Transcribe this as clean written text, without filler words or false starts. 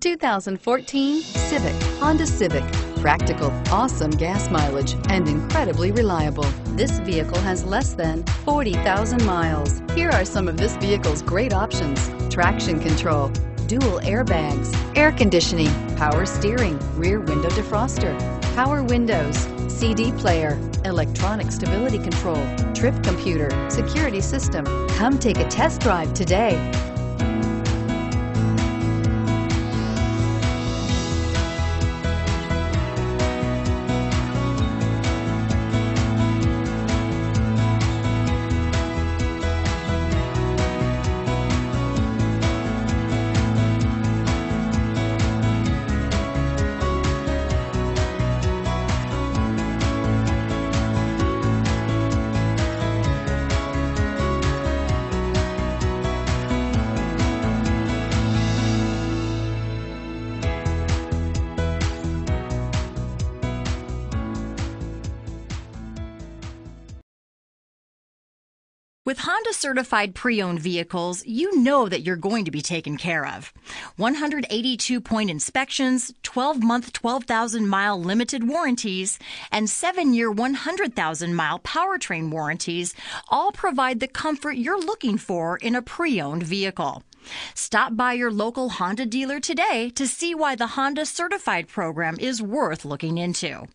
2014 Civic, Honda Civic. Practical, awesome gas mileage, and incredibly reliable. This vehicle has less than 40,000 miles. Here are some of this vehicle's great options: traction control, dual airbags, air conditioning, power steering, rear window defroster, power windows, CD player, electronic stability control, trip computer, security system. Come take a test drive today. With Honda certified pre-owned vehicles, you know that you're going to be taken care of. 182-point inspections, 12-month 12,000-mile limited warranties, and 7-year 100,000-mile powertrain warranties all provide the comfort you're looking for in a pre-owned vehicle. Stop by your local Honda dealer today to see why the Honda certified program is worth looking into.